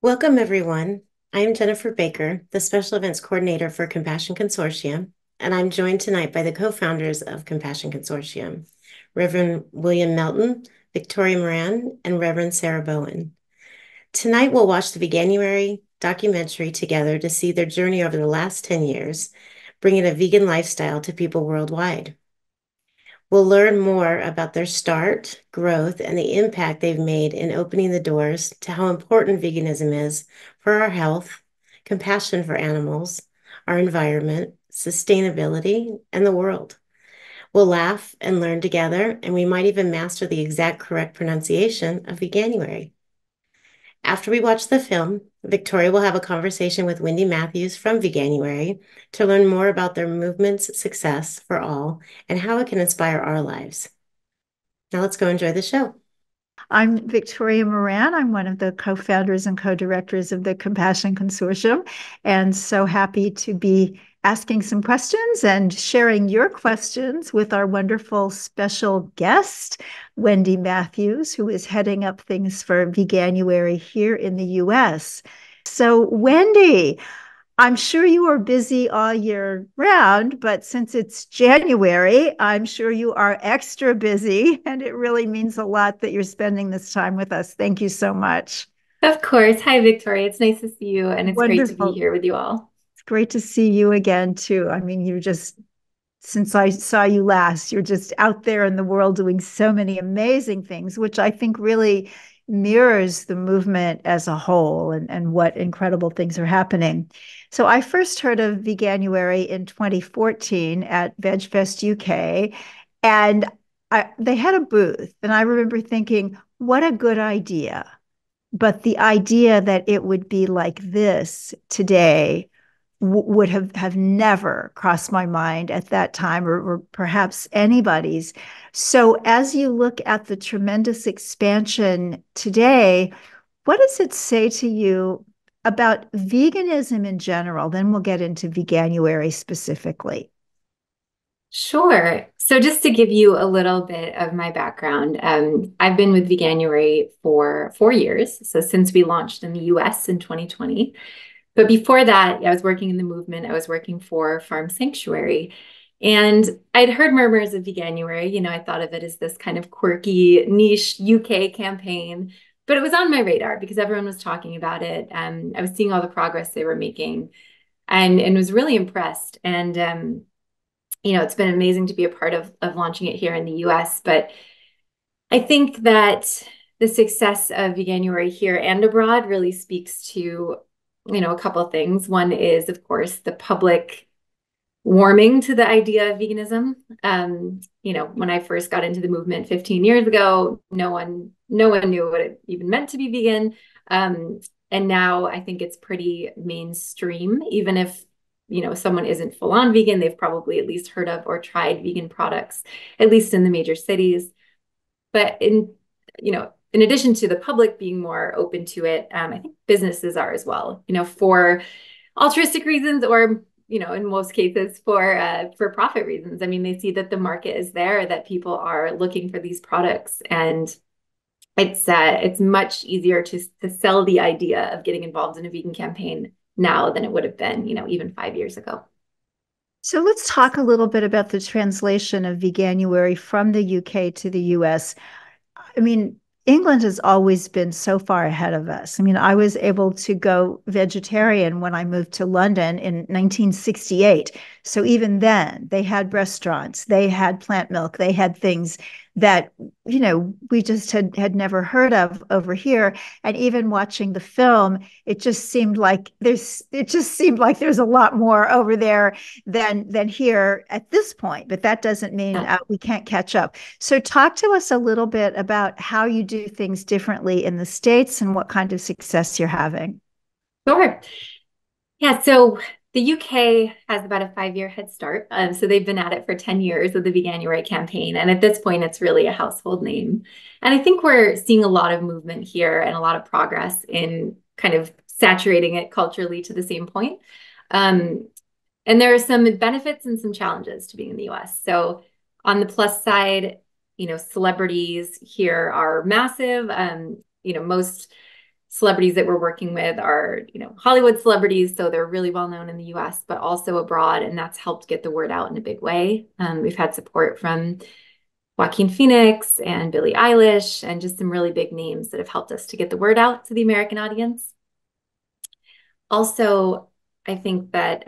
Welcome, everyone. I am Jennifer Baker, the Special Events Coordinator for Compassion Consortium, and I'm joined tonight by the co-founders of Compassion Consortium, Reverend William Melton, Victoria Moran, and Reverend Sarah Bowen. Tonight, we'll watch the Veganuary documentary together to see their journey over the last 10 years, bringing a vegan lifestyle to people worldwide. We'll learn more about their start, growth, and the impact they've made in opening the doors to how important veganism is for our health, compassion for animals, our environment, sustainability, and the world. We'll laugh and learn together, and we might even master the exact correct pronunciation of Veganuary. After we watch the film, Victoria will have a conversation with Wendy Matthews from Veganuary to learn more about their movement's success for all and how it can inspire our lives. Now let's go enjoy the show. I'm Victoria Moran. I'm one of the co-founders and co-directors of the Compassion Consortium, and so happy to be asking some questions and sharing your questions with our wonderful special guest, Wendy Matthews, who is heading up things for Veganuary here in the U.S. So, Wendy, I'm sure you are busy all year round, but since it's January, I'm sure you are extra busy, and it really means a lot that you're spending this time with us. Thank you so much. Of course. Hi, Victoria. It's nice to see you, and it's wonderful. Great to be here with you all. Great to see you again, too. I mean, you're just, since I saw you last, you're just out there in the world doing so many amazing things, which I think really mirrors the movement as a whole and what incredible things are happening. So I first heard of Veganuary in 2014 at VegFest UK, and they had a booth, and I remember thinking, what a good idea. But the idea that it would be like this today would have never crossed my mind at that time, or perhaps anybody's. So as you look at the tremendous expansion today, what does it say to you about veganism in general? Then we'll get into Veganuary specifically. Sure. So just to give you a little bit of my background, I've been with Veganuary for 4 years, so since we launched in the US in 2020. But before that, I was working in the movement. I was working for Farm Sanctuary. And I'd heard murmurs of Veganuary. You know, I thought of it as this kind of quirky, niche UK campaign. But it was on my radar because everyone was talking about it. I was seeing all the progress they were making and was really impressed. And, you know, it's been amazing to be a part of launching it here in the US. But I think that the success of Veganuary here and abroad really speaks to, you know, a couple of things. One is, of course, the public warming to the idea of veganism. You know, when I first got into the movement 15 years ago, no one knew what it even meant to be vegan. And now I think it's pretty mainstream. Even if, you know, someone isn't full-on vegan, they've probably at least heard of or tried vegan products, at least in the major cities. But in addition to the public being more open to it, I think businesses are as well, you know, for altruistic reasons or, you know, in most cases for profit reasons. I mean, they see that the market is there, that people are looking for these products, and it's much easier to sell the idea of getting involved in a vegan campaign now than it would have been, you know, even 5 years ago. So let's talk a little bit about the translation of Veganuary from the UK to the US. I mean, England has always been so far ahead of us. I mean, I was able to go vegetarian when I moved to London in 1968. So even then, they had restaurants, they had plant milk, they had things that, you know, we just had never heard of over here. And even watching the film, it just seemed like there's a lot more over there than here at this point. But that doesn't mean we can't catch up. So talk to us a little bit about how you do things differently in the States and what kind of success you're having. Sure. Yeah. So the UK has about a 5-year head start. So they've been at it for 10 years with the Veganuary campaign. And at this point, it's really a household name. And I think we're seeing a lot of movement here and a lot of progress in kind of saturating it culturally to the same point. And there are some benefits and some challenges to being in the US. So on the plus side, you know, celebrities here are massive. You know, most celebrities that we're working with are, you know, Hollywood celebrities. So they're really well known in the US, but also abroad. And that's helped get the word out in a big way. We've had support from Joaquin Phoenix and Billie Eilish and just some really big names that have helped us to get the word out to the American audience. Also, I think that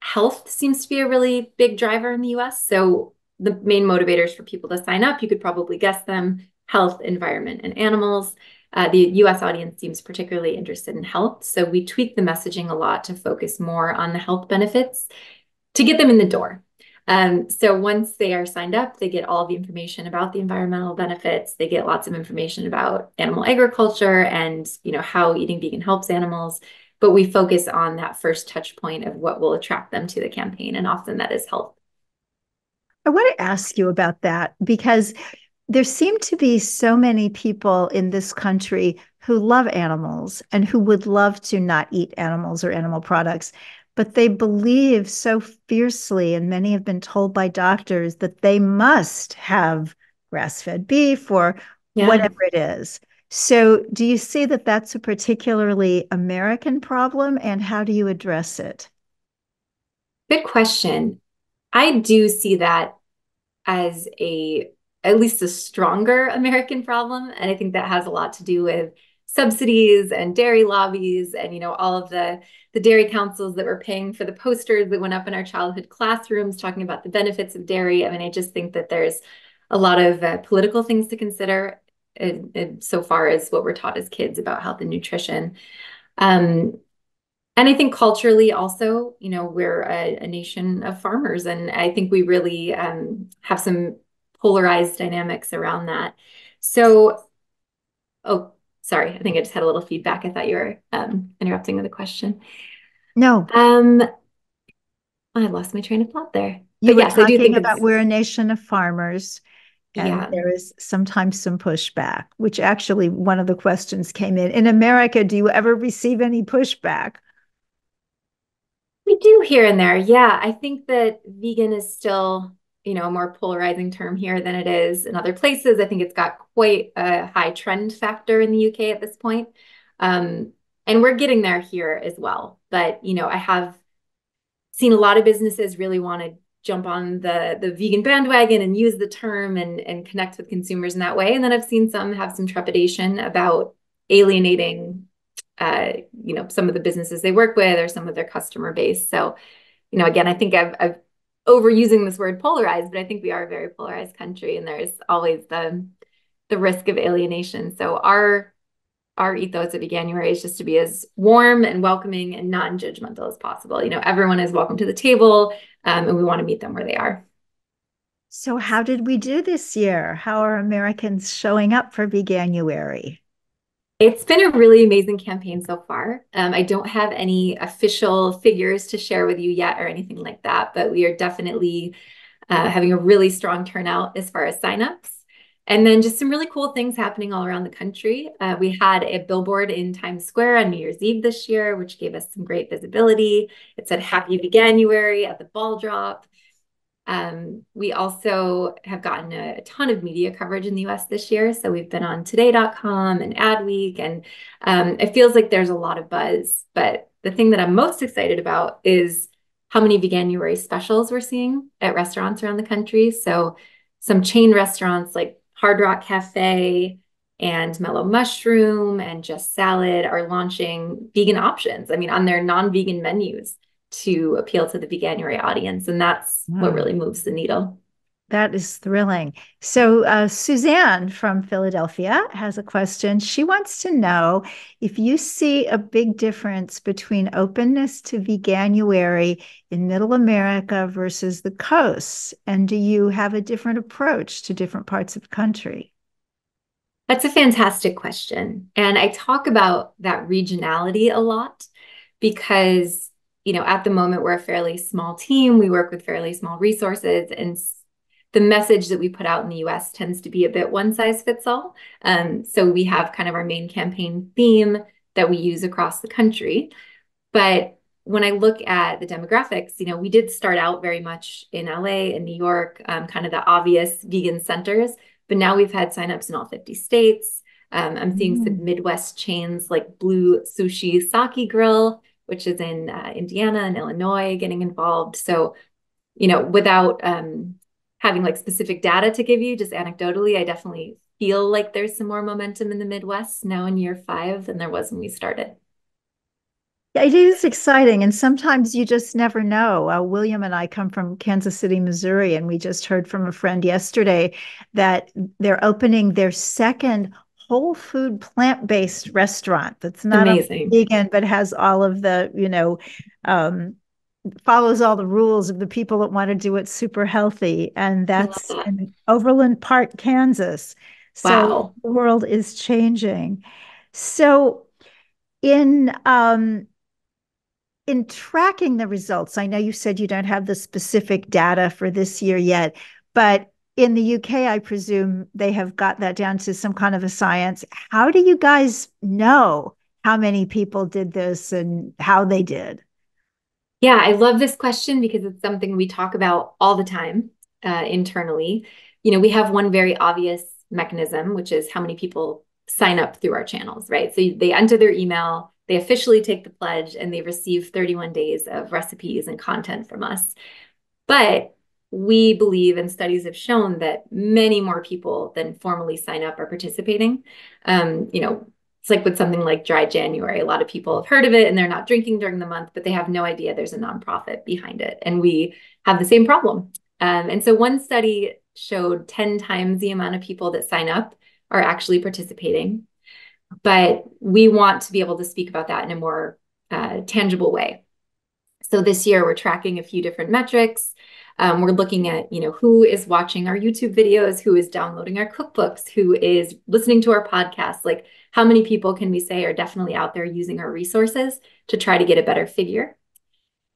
health seems to be a really big driver in the US. So the main motivators for people to sign up, you could probably guess them: health, environment, and animals. The US audience seems particularly interested in health. So we tweak the messaging a lot to focus more on the health benefits to get them in the door. So once they are signed up, they get all the information about the environmental benefits. They get lots of information about animal agriculture and, you know, how eating vegan helps animals. But we focus on that first touch point of what will attract them to the campaign. And often that is health. I want to ask you about that, because there seem to be so many people in this country who love animals and who would love to not eat animals or animal products, but they believe so fiercely, and many have been told by doctors, that they must have grass-fed beef or whatever it is. So do you see that that's a particularly American problem, and how do you address it? Good question. I do see that as at least a stronger American problem. And I think that has a lot to do with subsidies and dairy lobbies and, you know, all of the dairy councils that were paying for the posters that went up in our childhood classrooms talking about the benefits of dairy. I mean, I just think that there's a lot of political things to consider so far as what we're taught as kids about health and nutrition. And I think culturally also, you know, we're a nation of farmers, and I think we really have some polarized dynamics around that. So, oh, sorry. I think I just had a little feedback. I thought you were interrupting with a question. No. I lost my train of thought there. You but were yes, talking I do think about we're a nation of farmers, and there is sometimes some pushback, which actually one of the questions came in America, do you ever receive any pushback? We do here and there. Yeah. I think that vegan is still, you know, a more polarizing term here than it is in other places. I think it's got quite a high trend factor in the UK at this point. And we're getting there here as well. But, you know, I have seen a lot of businesses really want to jump on the vegan bandwagon and use the term and connect with consumers in that way. And then I've seen some have some trepidation about alienating, you know, some of the businesses they work with or some of their customer base. So, you know, again, I think I've overusing this word polarized, but I think we are a very polarized country, and there's always the risk of alienation. So our ethos at Veganuary is just to be as warm and welcoming and non-judgmental as possible. You know, everyone is welcome to the table, and we want to meet them where they are. So how did we do this year? How are Americans showing up for Veganuary? It's been a really amazing campaign so far. I don't have any official figures to share with you yet or anything like that, but we are definitely having a really strong turnout as far as signups. And then just some really cool things happening all around the country. We had a billboard in Times Square on New Year's Eve this year, which gave us some great visibility. It said, "Happy Veganuary" at the ball drop. We also have gotten a ton of media coverage in the US this year. So we've been on today.com and Adweek, and it feels like there's a lot of buzz. But the thing that I'm most excited about is how many Veganuary specials we're seeing at restaurants around the country. So some chain restaurants like Hard Rock Cafe and Mellow Mushroom and Just Salad are launching vegan options, I mean, on their non-vegan menus, to appeal to the Veganuary audience. And that's what really moves the needle. That is thrilling. So Suzanne from Philadelphia has a question. She wants to know if you see a big difference between openness to Veganuary in Middle America versus the coasts, and do you have a different approach to different parts of the country? That's a fantastic question. And I talk about that regionality a lot because, you know, at the moment, we're a fairly small team. We work with fairly small resources. And the message that we put out in the US tends to be a bit one size fits all. So we have kind of our main campaign theme that we use across the country. But when I look at the demographics, you know, we did start out very much in LA and New York, kind of the obvious vegan centers. But now we've had signups in all 50 states. I'm seeing some Midwest chains like Blue Sushi Saki Grill, which is in Indiana and Illinois, getting involved. So, you know, without having like specific data to give you, just anecdotally, I definitely feel like there's some more momentum in the Midwest now in year 5 than there was when we started. It is exciting. And sometimes you just never know. William and I come from Kansas City, Missouri, and we just heard from a friend yesterday that they're opening their second whole food plant-based restaurant that's not vegan, but has all of the, you know, follows all the rules of the people that want to do it super healthy. And that's in Overland Park, Kansas. So wow. The world is changing. So in tracking the results, I know you said you don't have the specific data for this year yet, but in the UK, I presume they have got that down to some kind of a science. How do you guys know how many people did this and how they did? Yeah, I love this question because it's something we talk about all the time internally. You know, we have one very obvious mechanism, which is how many people sign up through our channels, right? So they enter their email, they officially take the pledge, and they receive 31 days of recipes and content from us. But we believe, and studies have shown, that many more people than formally sign up are participating. You know, it's like with something like Dry January, a lot of people have heard of it and they're not drinking during the month, but they have no idea there's a nonprofit behind it. And we have the same problem. And so one study showed 10 times the amount of people that sign up are actually participating. But we want to be able to speak about that in a more tangible way. So this year we're tracking a few different metrics. We're looking at, you know, who is watching our YouTube videos, who is downloading our cookbooks, who is listening to our podcasts, like how many people can we say are definitely out there using our resources to try to get a better figure.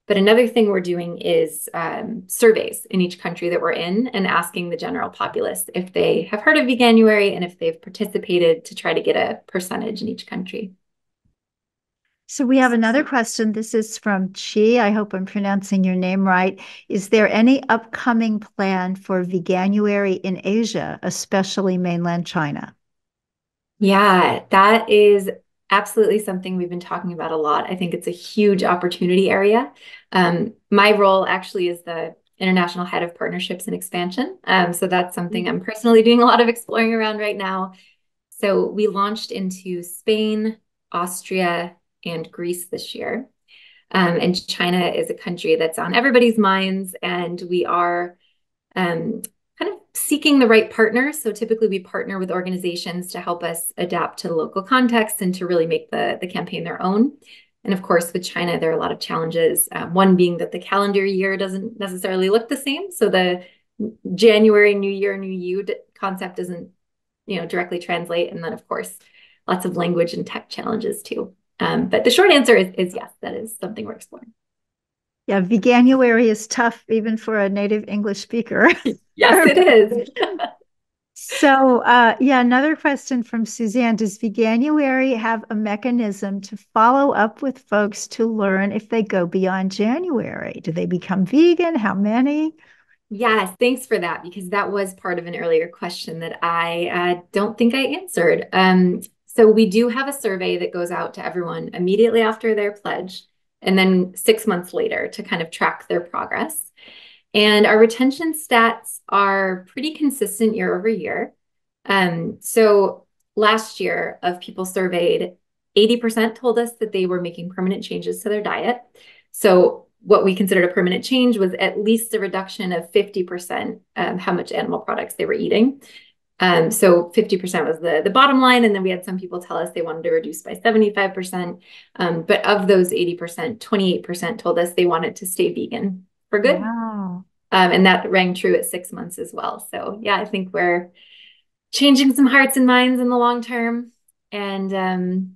But another thing we're doing is surveys in each country that we're in and asking the general populace if they have heard of Veganuary and if they've participated to try to get a percentage in each country. So we have another question. This is from Chi. I hope I'm pronouncing your name right. Is there any upcoming plan for Veganuary in Asia, especially mainland China? Yeah, that is absolutely something we've been talking about a lot. I think it's a huge opportunity area. My role actually is the International Head of Partnerships and Expansion. So that's something I'm personally doing a lot of exploring around right now. So we launched into Spain, Austria, and Greece this year. And China is a country that's on everybody's minds, and we are kind of seeking the right partners. So typically we partner with organizations to help us adapt to the local context and to really make the campaign their own. And of course, with China, there are a lot of challenges, one being that the calendar year doesn't necessarily look the same. So the January, New Year, New You concept doesn't, you know, directly translate. And then, of course, lots of language and tech challenges, too. But the short answer is yes, that is something we're exploring. Yeah, Veganuary is tough even for a native English speaker. Yes, it is. So, yeah, another question from Suzanne. Does Veganuary have a mechanism to follow up with folks to learn if they go beyond January? Do they become vegan? How many? Yes, thanks for that, because that was part of an earlier question that I don't think I answered. So we do have a survey that goes out to everyone immediately after their pledge, and then 6 months later to kind of track their progress. And our retention stats are pretty consistent year over year. So last year of people surveyed, 80% told us that they were making permanent changes to their diet. So what we considered a permanent change was at least a reduction of 50% how much animal products they were eating. So 50% was the bottom line. And then we had some people tell us they wanted to reduce by 75%. But of those 80%, 28% told us they wanted to stay vegan for good. Wow. And that rang true at 6 months as well. So yeah, I think we're changing some hearts and minds in the long term. And,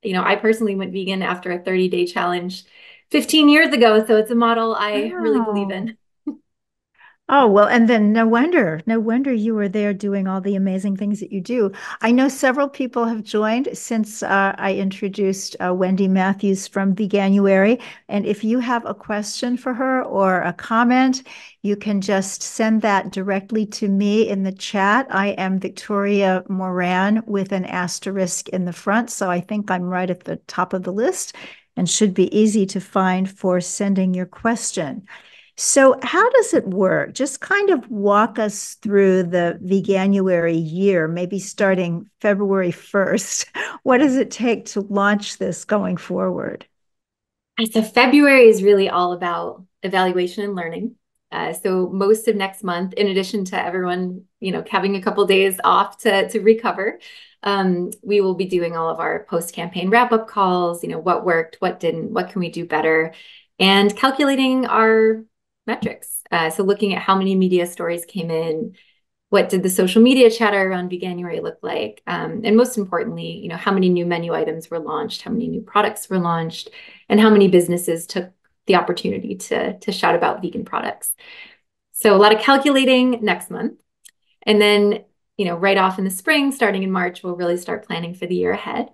you know, I personally went vegan after a 30-day challenge 15 years ago. So it's a model I really believe in. Oh, well, and then no wonder you were there doing all the amazing things that you do. I know several people have joined since I introduced Wendy Matthews from Veganuary. And if you have a question for her or a comment, you can just send that directly to me in the chat. I am Victoria Moran with an asterisk in the front. So I think I'm right at the top of the list and should be easy to find for sending your question. So how does it work? Just kind of walk us through the Veganuary year, maybe starting February 1st. What does it take to launch this going forward? So February is really all about evaluation and learning. So most of next month, in addition to everyone, having a couple days off to recover, we will be doing all of our post-campaign wrap-up calls, what worked, what didn't, what can we do better, and calculating our metrics. So looking at how many media stories came in, what did the social media chatter around Veganuary look like? And most importantly, how many new menu items were launched, how many new products were launched, and how many businesses took the opportunity to shout about vegan products. So a lot of calculating next month. And then, right off in the spring, starting in March, we'll really start planning for the year ahead.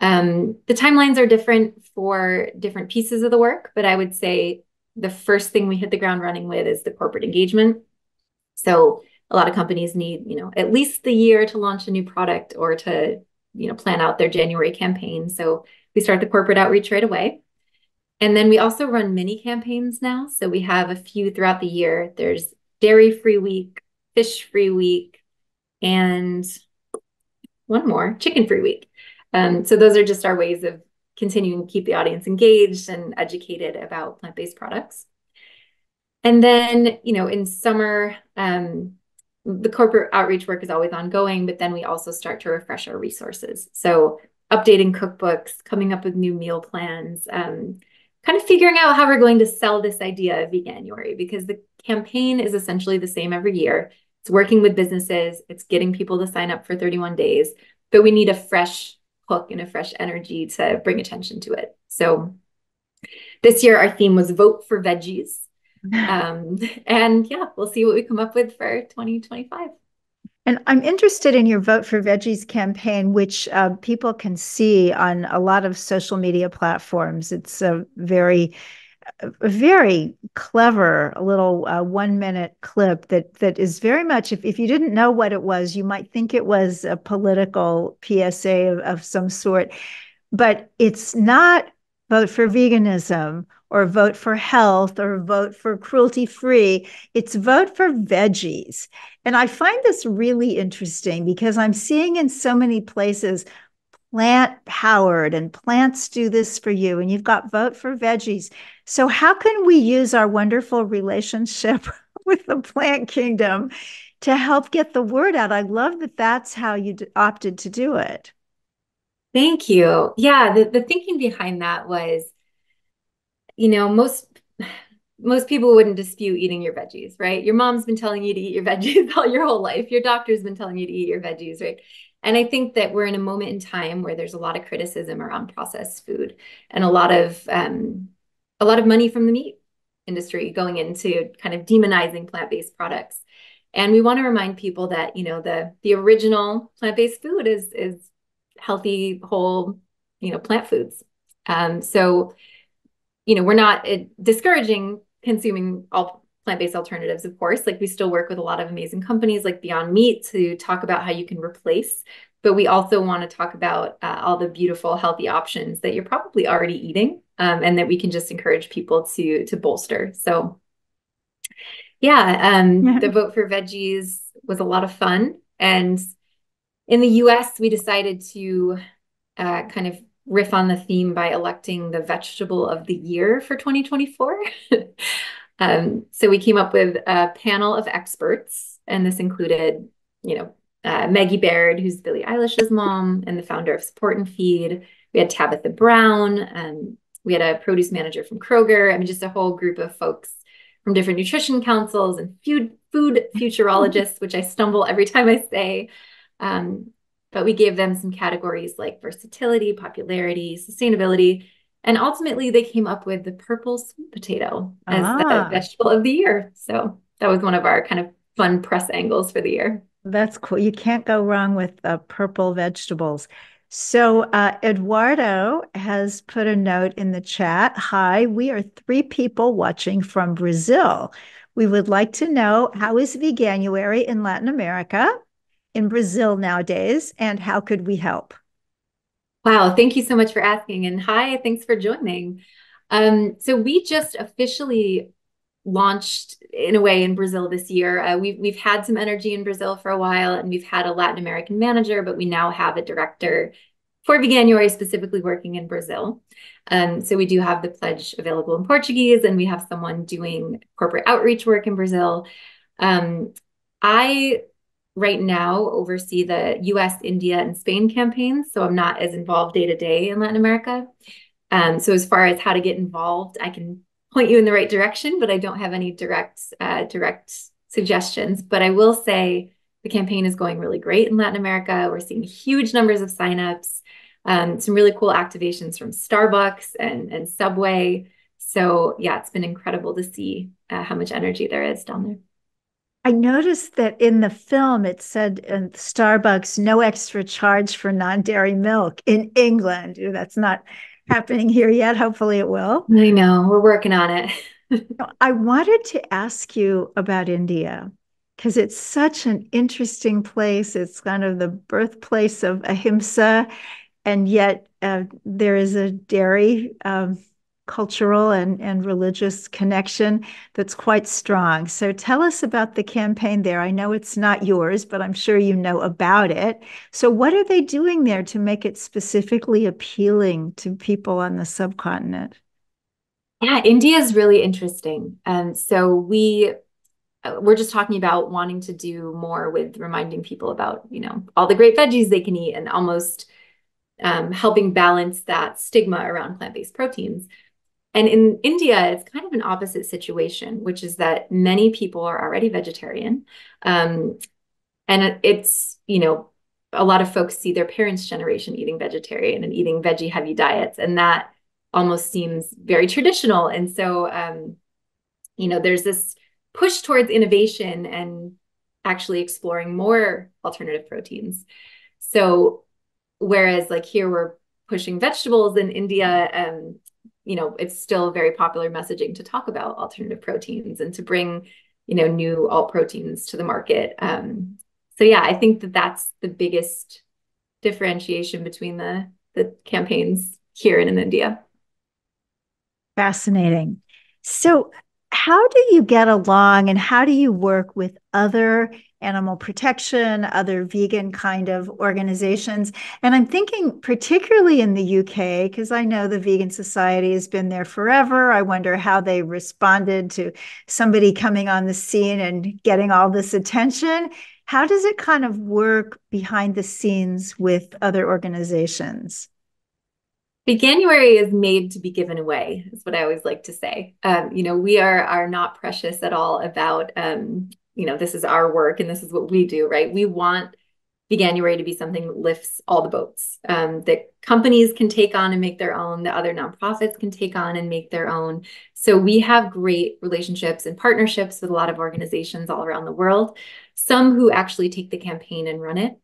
The timelines are different for different pieces of the work, but I would say the first thing we hit the ground running with is the corporate engagement. So a lot of companies need, at least the year to launch a new product or to, plan out their January campaign. So we start the corporate outreach right away. And then we also run mini campaigns now. So we have a few throughout the year. There's dairy-free week, fish-free week, and one more, chicken-free week. So those are just our ways of continuing to keep the audience engaged and educated about plant-based products. And then, in summer, the corporate outreach work is always ongoing, but then we also start to refresh our resources. So updating cookbooks, coming up with new meal plans, kind of figuring out how we're going to sell this idea of Veganuary, because the campaign is essentially the same every year. It's working with businesses. It's getting people to sign up for 31 days, but we need a fresh hook and a fresh energy to bring attention to it. So this year, our theme was Vote for Veggies. And yeah, we'll see what we come up with for 2025. And I'm interested in your Vote for Veggies campaign, which people can see on a lot of social media platforms. It's a very clever little 1-minute clip that is very much, if you didn't know what it was, you might think it was a political PSA of some sort, but it's not vote for veganism or vote for health or vote for cruelty-free. It's vote for veggies. And I find this really interesting because I'm seeing in so many places plant-powered and plants do this for you, and you've got Vote for Veggies. So how can we use our wonderful relationship with the plant kingdom to help get the word out? I love that that's how you opted to do it. Thank you. Yeah, the thinking behind that was, most people wouldn't dispute eating your veggies, right? Your mom's been telling you to eat your veggies all your whole life. Your doctor's been telling you to eat your veggies, right? And I think that we're in a moment in time where there's a lot of criticism around processed food and a lot of money from the meat industry going into kind of demonizing plant-based products. And we want to remind people that, the original plant-based food is healthy, whole, plant foods. So we're not discouraging consuming all plant-based alternatives, of course. Like, we still work with a lot of amazing companies like Beyond Meat to talk about how you can replace, but we also want to talk about all the beautiful, healthy options that you're probably already eating, and that we can just encourage people to bolster. So yeah, the Vote for Veggies was a lot of fun. And in the US, we decided to kind of riff on the theme by electing the vegetable of the year for 2024. So we came up with a panel of experts, and this included, Maggie Baird, who's Billie Eilish's mom and the founder of Support and Feed. We had Tabitha Brown. We had a produce manager from Kroger. I mean, just a whole group of folks from different nutrition councils and food futurologists, which I stumble every time I say. But we gave them some categories like versatility, popularity, sustainability. And ultimately, they came up with the purple sweet potato as the vegetable of the year. So that was one of our kind of fun press angles for the year. That's cool. You can't go wrong with purple vegetables. So Eduardo has put a note in the chat. Hi, we are three people watching from Brazil. We would like to know, how is Veganuary in Latin America, in Brazil nowadays, and how could we help? Wow, thank you so much for asking. And hi, thanks for joining. So we just officially launched, in a way, in Brazil this year. We've had some energy in Brazil for a while, and we've had a Latin American manager, but we now have a director for Veganuary specifically working in Brazil. So we do have the pledge available in Portuguese, and we have someone doing corporate outreach work in Brazil. I right now oversee the US, India, and Spain campaigns, so I'm not as involved day to day in Latin America. So as far as how to get involved, I can point you in the right direction, but I don't have any direct suggestions. But I will say the campaign is going really great in Latin America. We're seeing huge numbers of signups, some really cool activations from Starbucks and Subway. So yeah, it's been incredible to see how much energy there is down there. I noticed that in the film, it said in Starbucks, no extra charge for non-dairy milk in England. That's not happening here yet. Hopefully it will. I know. We're working on it. I wanted to ask you about India because it's such an interesting place. It's kind of the birthplace of ahimsa, and yet there is a dairy cultural and religious connection that's quite strong. So tell us about the campaign there. I know it's not yours, but I'm sure you know about it. So what are they doing there to make it specifically appealing to people on the subcontinent? Yeah, India is really interesting. So we're just talking about wanting to do more with reminding people about, you know, all the great veggies they can eat and almost helping balance that stigma around plant-based proteins. And in India, it's kind of an opposite situation, which is that many people are already vegetarian. And it's, you know, a lot of folks see their parents' generation eating vegetarian and eating veggie-heavy diets, and that almost seems very traditional. And so, you know, there's this push towards innovation and actually exploring more alternative proteins. So whereas like here we're pushing vegetables, in India, you know, it's still very popular messaging to talk about alternative proteins and to bring, you know, new alt proteins to the market. So yeah, I think that that's the biggest differentiation between the campaigns here and in India. Fascinating. So how do you get along and how do you work with other animal protection, other vegan kind of organizations? And I'm thinking particularly in the UK, because I know the Vegan Society has been there forever. I wonder how they responded to somebody coming on the scene and getting all this attention. How does it kind of work behind the scenes with other organizations? Veganuary is made to be given away, is what I always like to say. You know, we are not precious at all about you know, this is our work and this is what we do, right? We want Veganuary to be something that lifts all the boats, that companies can take on and make their own, that other nonprofits can take on and make their own. So we have great relationships and partnerships with a lot of organizations all around the world, some who actually take the campaign and run it.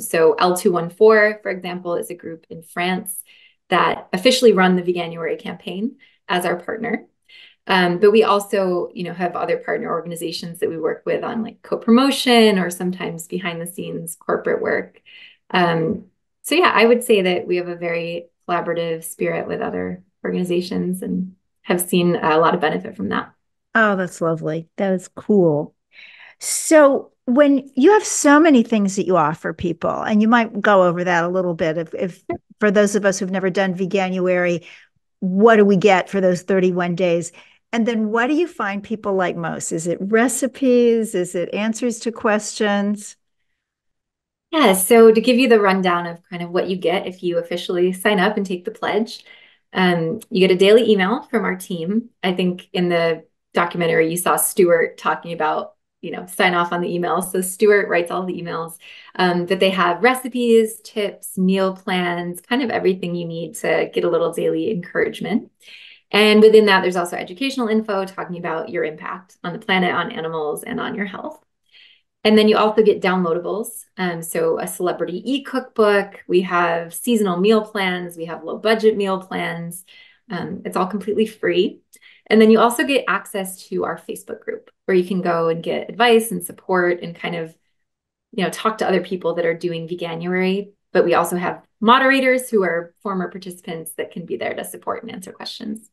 So L214, for example, is a group in France that officially run the Veganuary campaign as our partner. But we also, you know, have other partner organizations that we work with on like co-promotion or sometimes behind the scenes corporate work. So yeah, I would say that we have a very collaborative spirit with other organizations and have seen a lot of benefit from that. Oh, that's lovely. That is cool. So when you have so many things that you offer people, and you might go over that a little bit, if for those of us who've never done Veganuary, what do we get for those 31 days? And then what do you find people like most? Is it recipes? Is it answers to questions? Yeah, so to give you the rundown of kind of what you get if you officially sign up and take the pledge, you get a daily email from our team. I think in the documentary you saw Stuart talking about, you know, sign off on the emails. So Stuart writes all the emails that they have recipes, tips, meal plans, kind of everything you need to get a little daily encouragement. And within that, there's also educational info talking about your impact on the planet, on animals, and on your health. And then you also get downloadables. So a celebrity e-cookbook, we have seasonal meal plans, we have low budget meal plans. It's all completely free. And then you also get access to our Facebook group where you can go and get advice and support and kind of, you know, talk to other people that are doing Veganuary. But we also have moderators who are former participants that can be there to support and answer questions.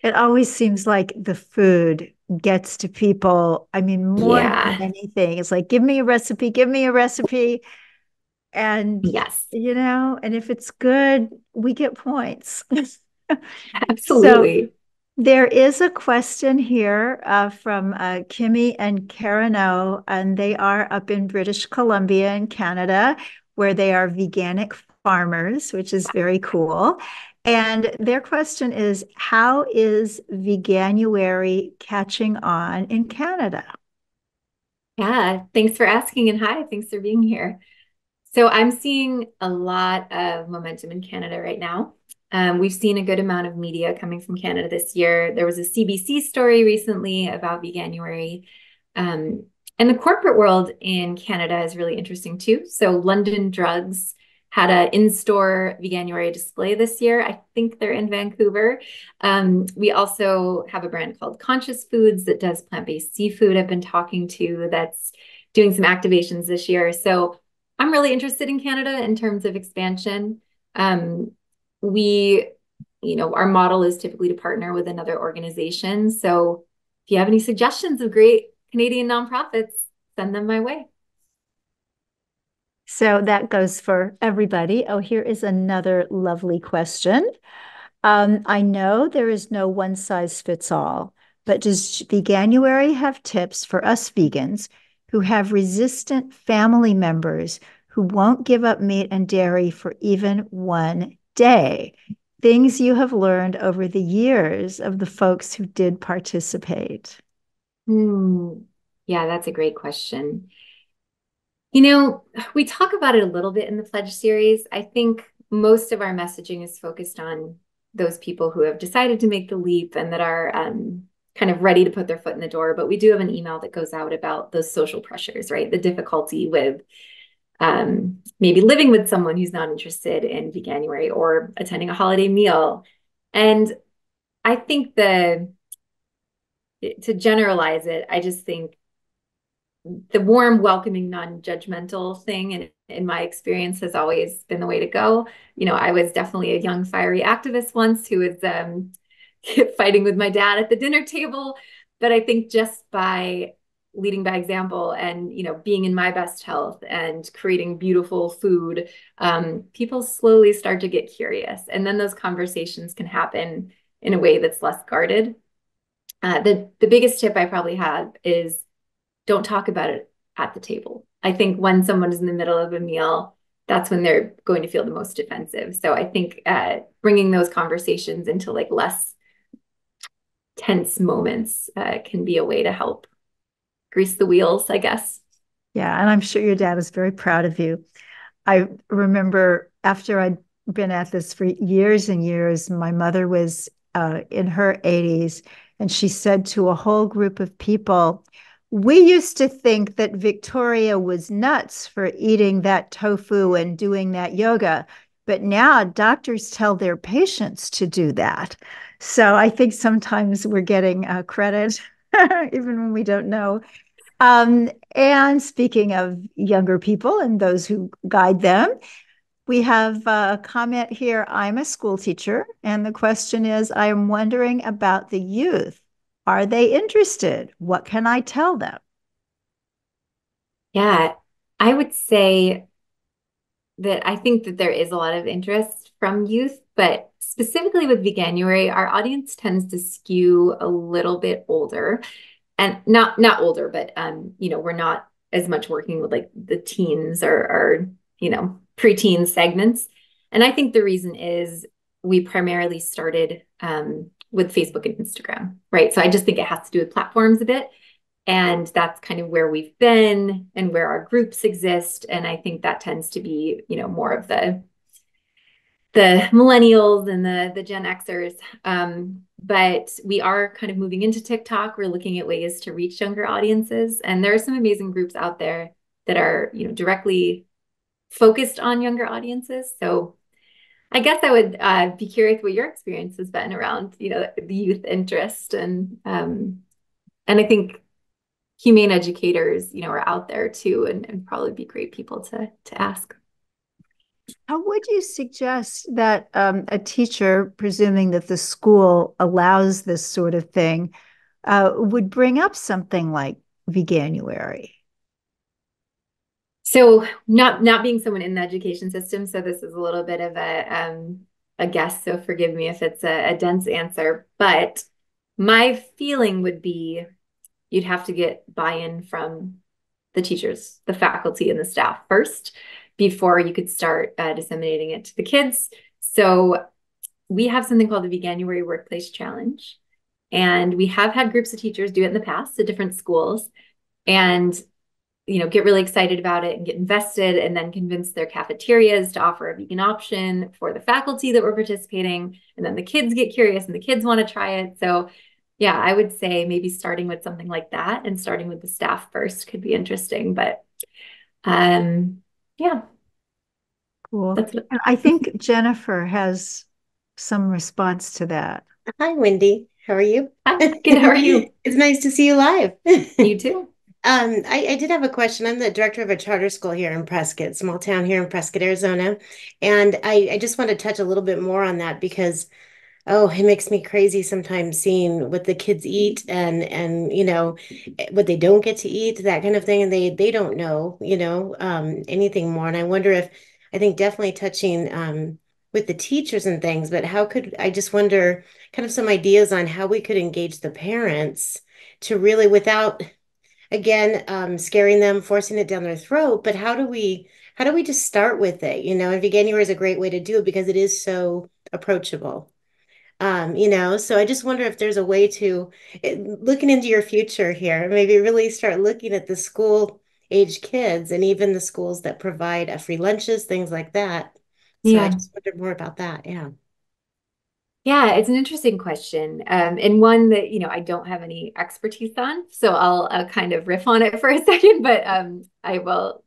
It always seems like the food gets to people. I mean, more than anything, it's like, give me a recipe, give me a recipe. And yes, you know, and if it's good, we get points. Absolutely. So, there is a question here from Kimmy and Karen O, and they are up in British Columbia in Canada, where they are veganic farmers, which is very cool. And their question is, how is Veganuary catching on in Canada? Yeah, thanks for asking, and hi, thanks for being here. So I'm seeing a lot of momentum in Canada right now. We've seen a good amount of media coming from Canada this year. There was a CBC story recently about Veganuary. And the corporate world in Canada is really interesting too. So London Drugs had an in-store Veganuary display this year. I think they're in Vancouver. We also have a brand called Conscious Foods that does plant-based seafood I've been talking to that's doing some activations this year. So I'm really interested in Canada in terms of expansion. We, you know, our model is typically to partner with another organization. So if you have any suggestions of great Canadian nonprofits, send them my way. So that goes for everybody. Oh, here is another lovely question. I know there is no one size fits all, but does Veganuary have tips for us vegans who have resistant family members who won't give up meat and dairy for even one day? Things you have learned over the years of the folks who did participate. Yeah, that's a great question. You know, we talk about it a little bit in the pledge series. I think most of our messaging is focused on those people who have decided to make the leap and that are kind of ready to put their foot in the door. But we do have an email that goes out about those social pressures, right? The difficulty with maybe living with someone who's not interested in Veganuary or attending a holiday meal. And I think to generalize it, I just think the warm, welcoming, non-judgmental thing in my experience has always been the way to go. You know, I was definitely a young, fiery activist once who was fighting with my dad at the dinner table. But I think just by leading by example and, you know, being in my best health and creating beautiful food, people slowly start to get curious. And then those conversations can happen in a way that's less guarded. The biggest tip I probably have is don't talk about it at the table. I think when someone is in the middle of a meal, that's when they're going to feel the most defensive. So I think bringing those conversations into like less tense moments can be a way to help grease the wheels, I guess. Yeah, and I'm sure your dad was very proud of you. I remember after I'd been at this for years and years, my mother was in her 80s, and she said to a whole group of people, "We used to think that Victoria was nuts for eating that tofu and doing that yoga, but now doctors tell their patients to do that." So I think sometimes we're getting credit even when we don't know. And speaking of younger people and those who guide them, we have a comment here. I'm a school teacher, and the question is, I am wondering about the youth. Are they interested? What can I tell them? Yeah, I would say that I think that there is a lot of interest from youth, but specifically with Veganuary, our audience tends to skew a little bit older, and not older, but, you know, we're not as much working with like the teens or you know, preteen segments. And I think the reason is we primarily started with Facebook and Instagram, right? So I just think it has to do with platforms a bit. And that's kind of where we've been and where our groups exist. And I think that tends to be, you know, more of the the millennials and the Gen Xers. But we are kind of moving into TikTok. We're looking at ways to reach younger audiences. And there are some amazing groups out there that are, you know, directly focused on younger audiences. So I guess I would be curious what your experience has been around, you know, the youth interest. And I think humane educators, you know, are out there too, and probably be great people to ask. How would you suggest that a teacher, presuming that the school allows this sort of thing, would bring up something like Veganuary? So not being someone in the education system, so this is a little bit of a guess, so forgive me if it's a dense answer, but my feeling would be you'd have to get buy-in from the teachers, the faculty, and the staff first before you could start disseminating it to the kids. So we have something called the Veganuary Workplace Challenge, and we have had groups of teachers do it in the past at different schools, and you know, get really excited about it and get invested, and then convince their cafeterias to offer a vegan option for the faculty that were participating. And then the kids get curious and the kids want to try it. So yeah, I would say maybe starting with something like that and starting with the staff first could be interesting, but yeah. Cool. I think Jennifer has some response to that. Hi, Wendy. How are you? Hi, good. How are you? It's nice to see you live. You too. I did have a question. I'm the director of a charter school here in Prescott, small town here in Prescott, Arizona. And I just want to touch a little bit more on that because, oh, it makes me crazy sometimes seeing what the kids eat and you know, what they don't get to eat, that kind of thing. And they don't know, you know, anything more. And I wonder if, I think definitely touching with the teachers and things, but how could, I just wonder kind of some ideas on how we could engage the parents to really without... Again, scaring them, forcing it down their throat. But how do we just start with it? You know, and Veganuary is a great way to do it because it is so approachable. You know, so I just wonder if there's a way to, looking into your future here, maybe really start looking at the school age kids and even the schools that provide free lunches, things like that. So yeah. I just wondered more about that. Yeah. Yeah, it's an interesting question, and one that, you know, I don't have any expertise on, so I'll kind of riff on it for a second, but I will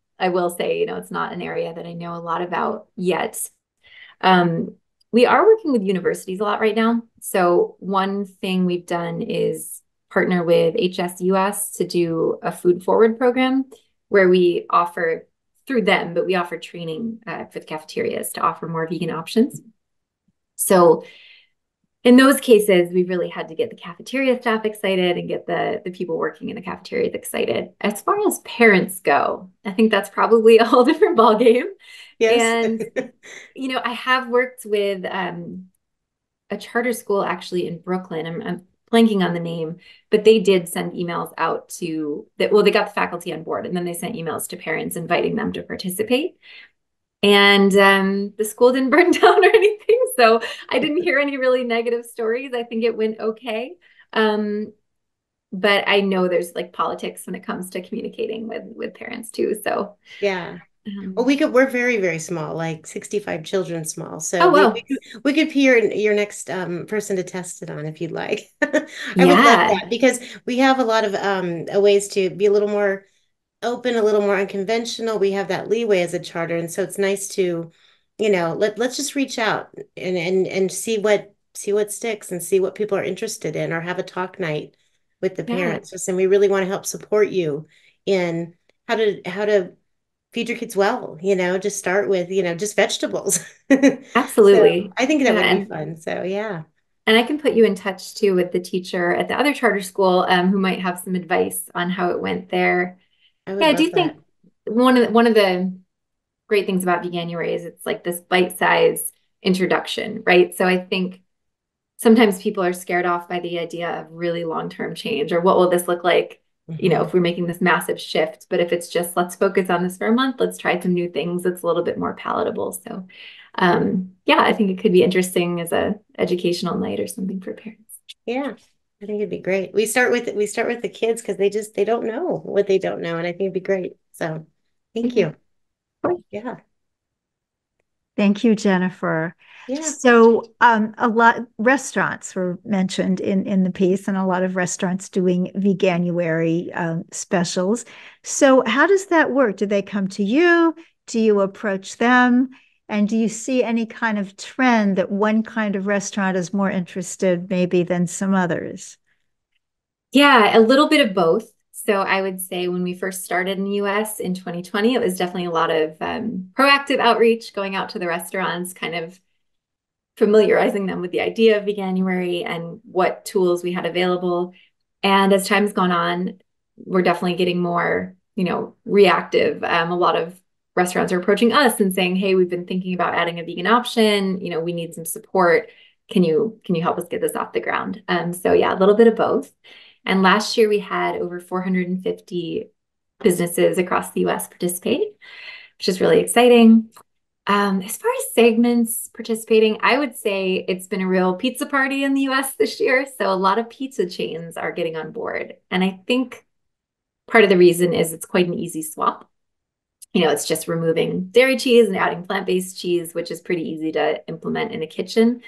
say, you know, it's not an area that I know a lot about yet. We are working with universities a lot right now. So one thing we've done is partner with HSUS to do a food forward program where we offer, through them, but we offer training for the cafeterias to offer more vegan options. So in those cases, we really had to get the cafeteria staff excited and get the people working in the cafeterias excited. As far as parents go, I think that's probably a whole different ballgame. Yes. And, you know, I have worked with a charter school actually in Brooklyn. I'm blanking on the name, but they did send emails out to, they got the faculty on board and then they sent emails to parents inviting them to participate. And the school didn't burn down or anything. So I didn't hear any really negative stories. I think it went okay. But I know there's like politics when it comes to communicating with parents too. So yeah. Well, we're very, very small, like 65 children small. So oh, wow. we could be your next person to test it on if you'd like. I would love that because we have a lot of ways to be a little more open, a little more unconventional. We have that leeway as a charter, and so it's nice to, you know, let's just reach out and see what sticks and see what people are interested in, or have a talk night with the parents. Listen, we really want to help support you in how to feed your kids well. You know, just start with, you know, just vegetables. Absolutely. So I think that would be fun. So yeah. And I can put you in touch too with the teacher at the other charter school who might have some advice on how it went there. Yeah, I do think one of the great things about Veganuary is it's like this bite-sized introduction, right? So I think sometimes people are scared off by the idea of really long-term change or what will this look like, you know, if we're making this massive shift. But if it's just let's focus on this for a month, let's try some new things, that's a little bit more palatable. So yeah, I think it could be interesting as a educational night or something for parents. Yeah. I think it'd be great. We start with the kids because they don't know what they don't know, and I think it'd be great. So, thank you. Yeah. Thank you, Jennifer. Yeah. So a lot restaurants were mentioned in the piece, and a lot of restaurants doing Veganuary specials. So how does that work? Do they come to you? Do you approach them? And do you see any kind of trend that one kind of restaurant is more interested maybe than some others? Yeah, a little bit of both. So I would say when we first started in the US in 2020, it was definitely a lot of proactive outreach, going out to the restaurants, kind of familiarizing them with the idea of Veganuary and what tools we had available. And as time's gone on, we're definitely getting more, reactive. A lot of restaurants are approaching us and saying, hey, we've been thinking about adding a vegan option. We need some support. Can you help us get this off the ground? So yeah, a little bit of both. And last year we had over 450 businesses across the US participate, which is really exciting. As far as segments participating, I would say it's been a real pizza party in the US this year. So a lot of pizza chains are getting on board. And I think part of the reason is it's quite an easy swap. It's just removing dairy cheese and adding plant-based cheese, which is pretty easy to implement in a kitchen.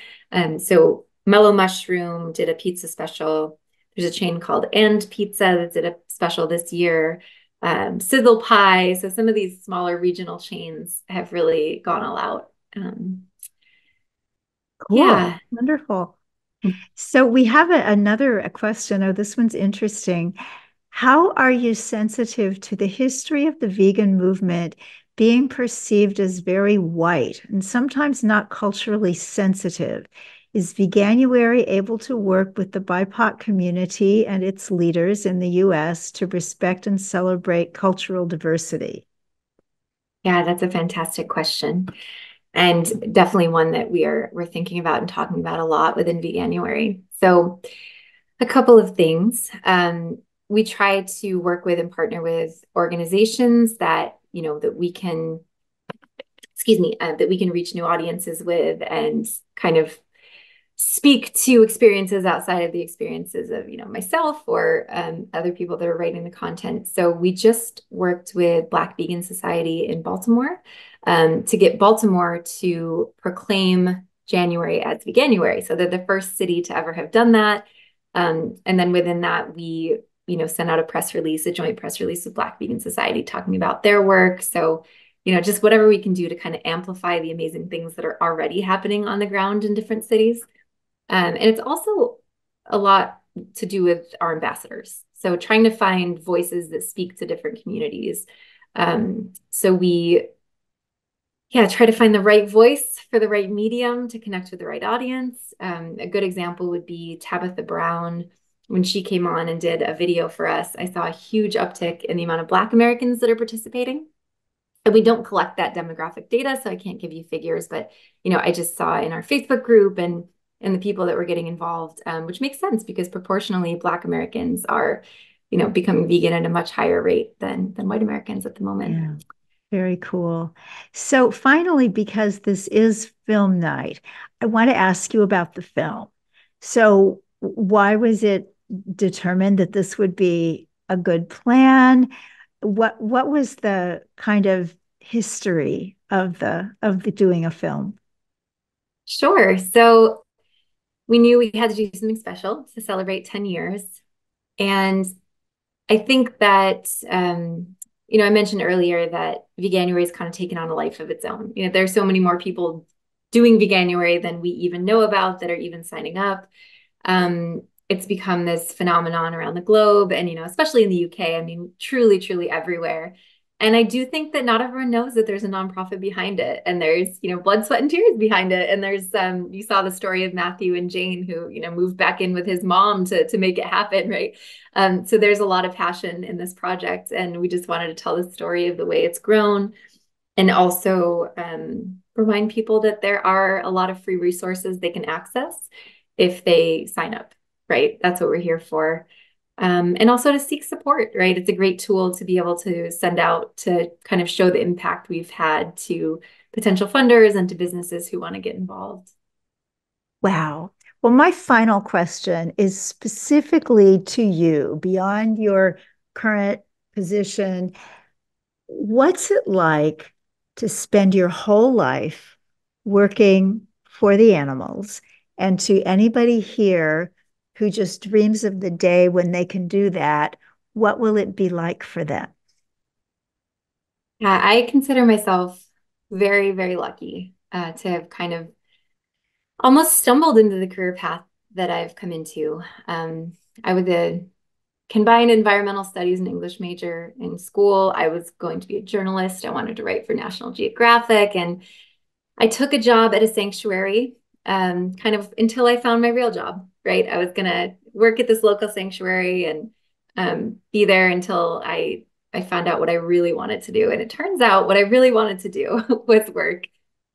So Mellow Mushroom did a pizza special. There's a chain called And Pizza that did a special this year. Sizzle Pie. So some of these smaller regional chains have really gone all out. Cool. Yeah. Wonderful. So we have another question. Oh, this one's interesting. How are you sensitive to the history of the vegan movement being perceived as very white and sometimes not culturally sensitive? Is Veganuary able to work with the BIPOC community and its leaders in the U.S. to respect and celebrate cultural diversity? Yeah, that's a fantastic question. And definitely one that we're thinking about and talking about a lot within Veganuary. So a couple of things. We try to work with and partner with organizations that we can reach new audiences with and kind of speak to experiences outside of the experiences of, myself or other people that are writing the content. So we just worked with Black Vegan Society in Baltimore to get Baltimore to proclaim January as Veganuary. So they're the first city to ever have done that. And then within that, we sent out a joint press release with Black Vegan Society talking about their work. So, just whatever we can do to kind of amplify the amazing things that are already happening on the ground in different cities. And it's also a lot to do with our ambassadors. So trying to find voices that speak to different communities. So we try to find the right voice for the right medium to connect with the right audience. A good example would be Tabitha Brown. When she came on and did a video for us, I saw a huge uptick in the amount of Black Americans that are participating. And we don't collect that demographic data, so I can't give you figures, but, I just saw in our Facebook group and the people that were getting involved, which makes sense because proportionally Black Americans are, becoming vegan at a much higher rate than white Americans at the moment. Yeah. Very cool. So finally, because this is film night, I want to ask you about the film. So why was it determined that this would be a good plan? What was the kind of history of the doing a film? Sure. So we knew we had to do something special to celebrate 10 years. And I think that, I mentioned earlier that Veganuary has kind of taken on a life of its own. There's so many more people doing Veganuary than we even know about that are even signing up. It's become this phenomenon around the globe and, especially in the UK, truly, truly everywhere. And I do think that not everyone knows that there's a nonprofit behind it and there's, blood, sweat, and tears behind it. And there's, you saw the story of Matthew and Jane who, moved back in with his mom to make it happen. Right. So there's a lot of passion in this project and we just wanted to tell the story of the way it's grown and also, remind people that there are a lot of free resources they can access if they sign up. Right. That's what we're here for. And also to seek support, right? It's a great tool to be able to send out to kind of show the impact we've had to potential funders and to businesses who want to get involved. Wow. Well, my final question is specifically to you, beyond your current position. What's it like to spend your whole life working for the animals. And to anybody here who just dreams of the day when they can do that, what will it be like for them? Yeah, I consider myself very, very lucky to have kind of almost stumbled into the career path that I've come into. I was a combined environmental studies and English major in school. I was going to be a journalist. I wanted to write for National Geographic. And I took a job at a sanctuary kind of until I found my real job, right? I was going to work at this local sanctuary and be there until I found out what I really wanted to do. And it turns out what I really wanted to do was work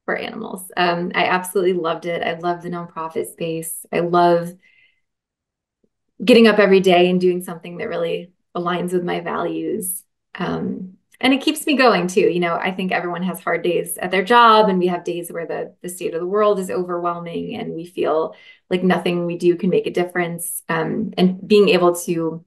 for animals. I absolutely loved it. I love the nonprofit space. I love getting up every day and doing something that really aligns with my values. And it keeps me going too. You know, I think everyone has hard days at their job, and we have days where the state of the world is overwhelming and we feel like nothing we do can make a difference. And being able to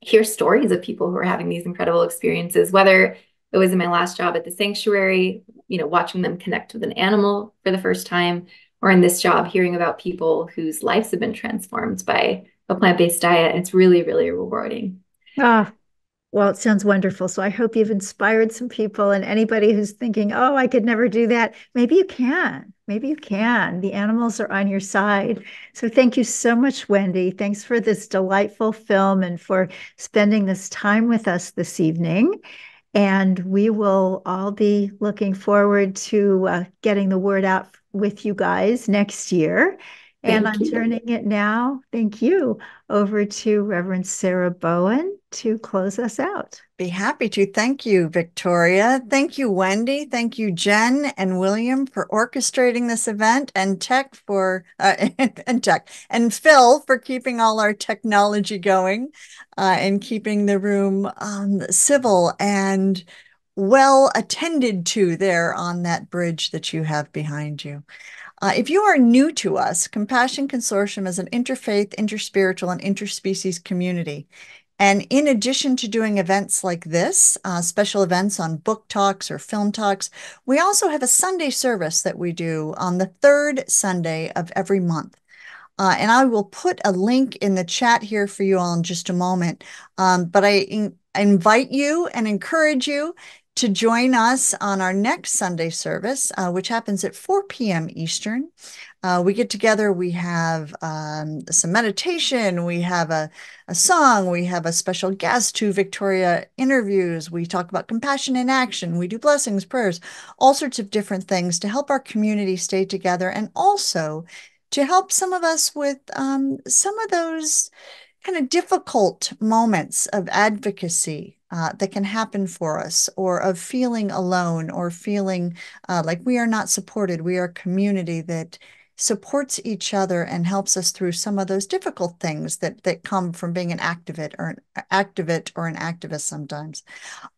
hear stories of people who are having these incredible experiences, whether it was in my last job at the sanctuary, you know, watching them connect with an animal for the first time, or in this job, hearing about people whose lives have been transformed by a plant-based diet. It's really, really rewarding. Ah, well, it sounds wonderful. So I hope you've inspired some people, and anybody who's thinking, oh, I could never do that. Maybe you can. Maybe you can. The animals are on your side. So thank you so much, Wendy. Thanks for this delightful film and for spending this time with us this evening. And we will all be looking forward to getting the word out with you guys next year. And I'm turning it now, thank you, over to Reverend Sarah Bowen to close us out. Be happy to. Thank you, Victoria. Thank you, Wendy. Thank you, Jen and William, for orchestrating this event, and and Phil for keeping all our technology going and keeping the room civil and well attended to there on that bridge that you have behind you. If you are new to us, Compassion Consortium is an interfaith, interspiritual, and interspecies community. And in addition to doing events like this, special events on book talks or film talks, we also have a Sunday service that we do on the third Sunday of every month. And I will put a link in the chat here for you all in just a moment. But I invite you and encourage you to join us on our next Sunday service, which happens at 4 p.m. Eastern. We get together, we have some meditation, we have a song, we have a special guest, 2 Victoria interviews, we talk about compassion in action, we do blessings, prayers, all sorts of different things to help our community stay together, and also to help some of us with some of those kind of difficult moments of advocacy that can happen for us, or of feeling alone, or feeling like we are not supported. We are a community that supports each other and helps us through some of those difficult things that come from being an activist sometimes.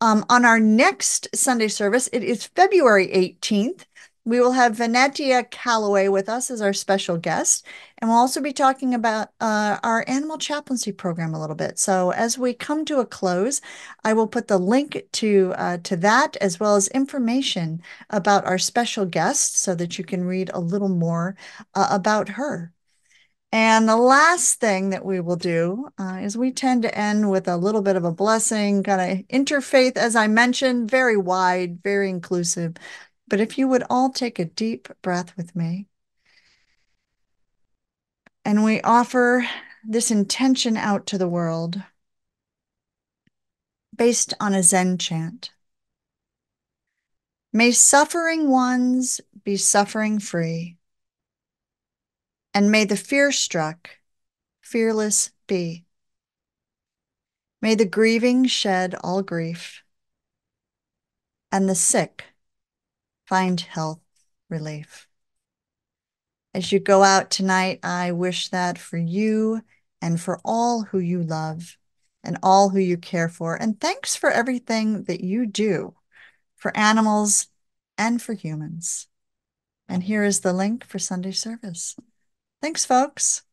On our next Sunday service, it is February 18th. We will have Venetia Calloway with us as our special guest, and we'll also be talking about our animal chaplaincy program a little bit. So as we come to a close, I will put the link to that, as well as information about our special guest, so that you can read a little more about her. And the last thing that we will do is we tend to end with a little bit of a blessing, kind of interfaith, as I mentioned, very wide, very inclusive. But if you would all take a deep breath with me, and we offer this intention out to the world based on a Zen chant. May suffering ones be suffering free, and may the fear-struck fearless be. May the grieving shed all grief, and the sick find health relief. As you go out tonight, I wish that for you and for all who you love and all who you care for. And thanks for everything that you do for animals and for humans. And here is the link for Sunday service. Thanks, folks.